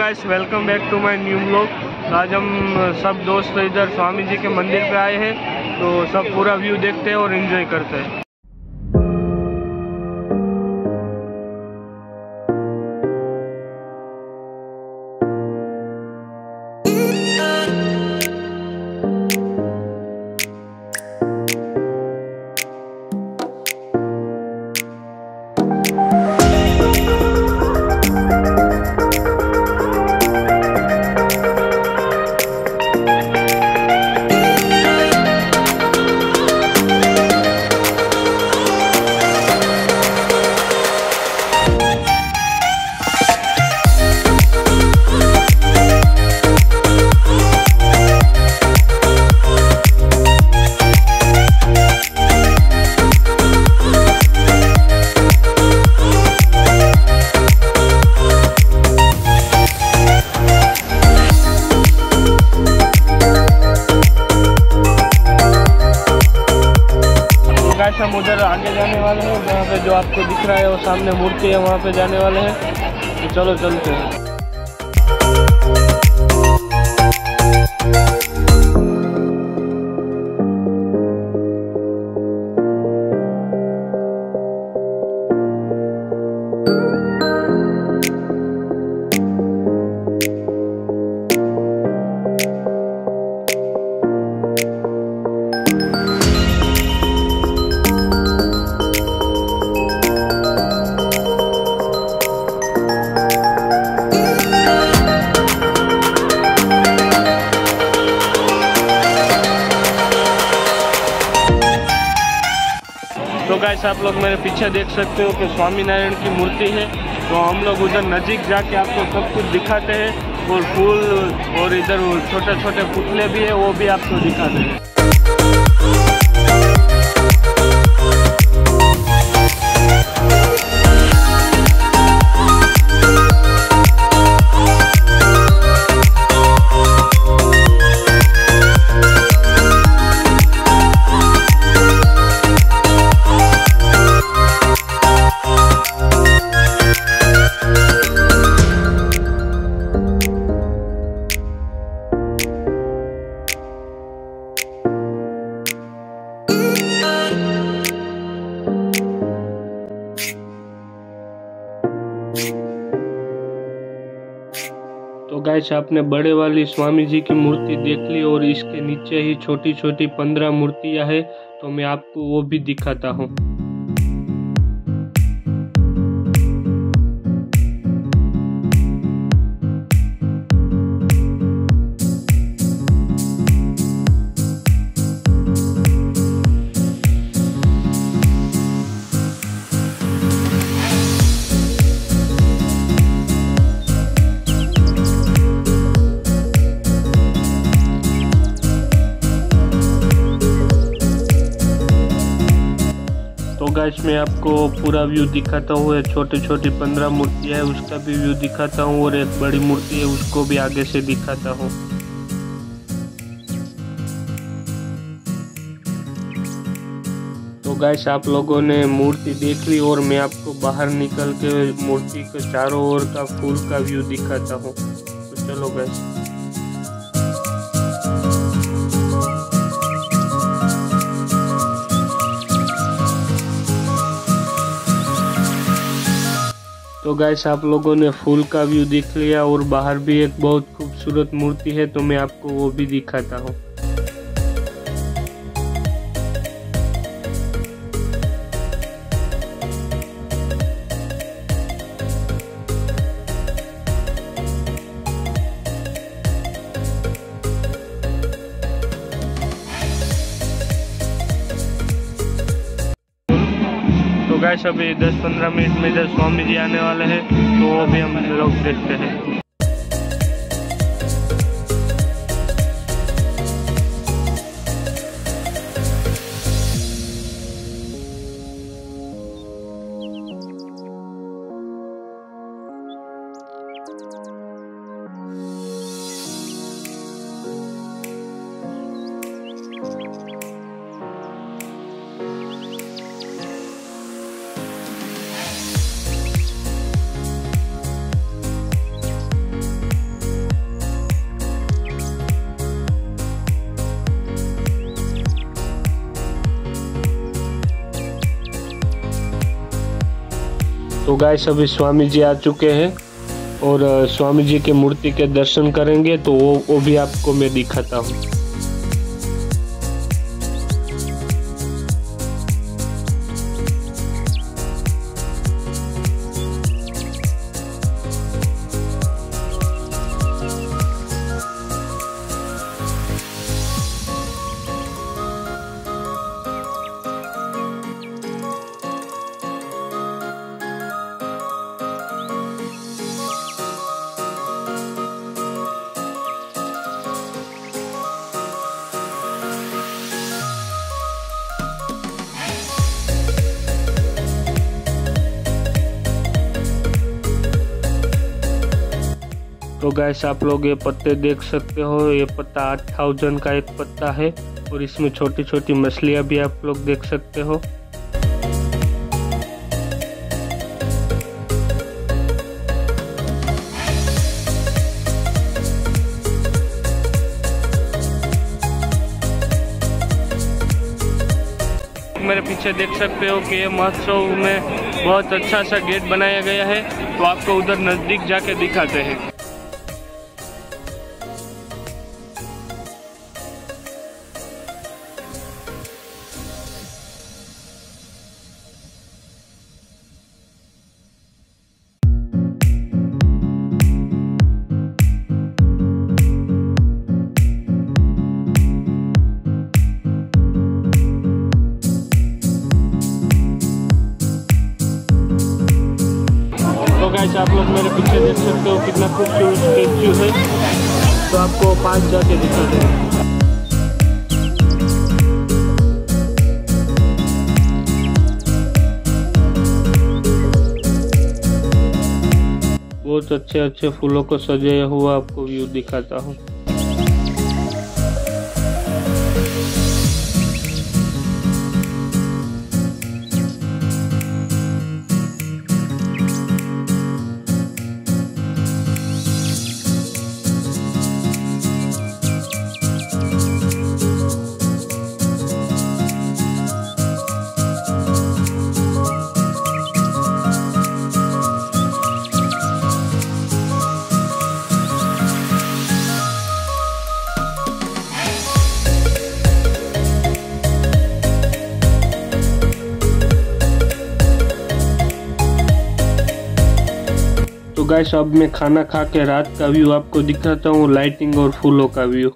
Guys, welcome back to my new vlog. आज हम सब दोस्त इधर स्वामी जी के मंदिर पे आए हैं, तो सब पूरा व्यू देखते हैं और एंजॉय करते हैं। हम उधर आगे जाने वाले हैं, जहाँ पे जो आपको दिख रहा है वो सामने मूर्ति है, वहाँ पे जाने वाले हैं। तो चलो चलते हैं। तो गाइस, आप लोग मेरे पीछे देख सकते हो कि स्वामी नारायण की मूर्ति है। तो हम लोग उधर नज़दीक जाके आपको सब कुछ दिखाते हैं, और फूल और इधर छोटे छोटे पुतले भी है, वो भी आपको दिखाते हैं। गाइस, आपने बड़े वाली स्वामी जी की मूर्ति देख ली, और इसके नीचे ही छोटी छोटी 15 मूर्तियां हैं, तो मैं आपको वो भी दिखाता हूँ। गाइस, मैं आपको पूरा व्यू दिखाता हूँ। छोटी छोटी 15 मूर्तियाँ है, उसका भी व्यू दिखाता हूँ, और एक बड़ी मूर्ति है, उसको भी आगे से दिखाता हूँ। तो गाइस, आप लोगों ने मूर्ति देख ली, और मैं आपको बाहर निकल के मूर्ति के चारों ओर का फूल का व्यू दिखाता हूँ। तो चलो गाइस। तो गाइस, आप लोगों ने फूल का व्यू देख लिया, और बाहर भी एक बहुत खूबसूरत मूर्ति है, तो मैं आपको वो भी दिखाता हूँ। गाइस, अभी 10-15 मिनट में इधर स्वामी जी आने वाले हैं, तो वो भी हम लोग देखते हैं। तो गाइस अभी स्वामी जी आ चुके हैं और स्वामी जी के मूर्ति के दर्शन करेंगे, तो वो भी आपको मैं दिखाता हूँ। तो गाइस आप लोग ये पत्ते देख सकते हो, ये पत्ता 8000 का एक पत्ता है और इसमें छोटी छोटी मछलियाँ भी आप लोग देख सकते हो। मेरे पीछे देख सकते हो कि ये महोत्सव में बहुत अच्छा सा गेट बनाया गया है, तो आपको उधर नज़दीक जाके दिखाते हैं। आप लोग मेरे पीछे देख सकते हो कितना खूबसूरत स्टैच्यू है, तो आपको 5 जाके दिखा देंगे। बहुत अच्छे अच्छे फूलों को सजाया हुआ आपको व्यू दिखाता हूँ। तो गाइस अब मैं खाना खा के रात का व्यू आपको दिखाता हूँ, लाइटिंग और फूलों का व्यू।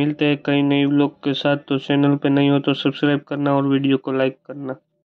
मिलते हैं कई नए व्लॉग के साथ। तो चैनल पे नए हो तो सब्सक्राइब करना और वीडियो को लाइक करना।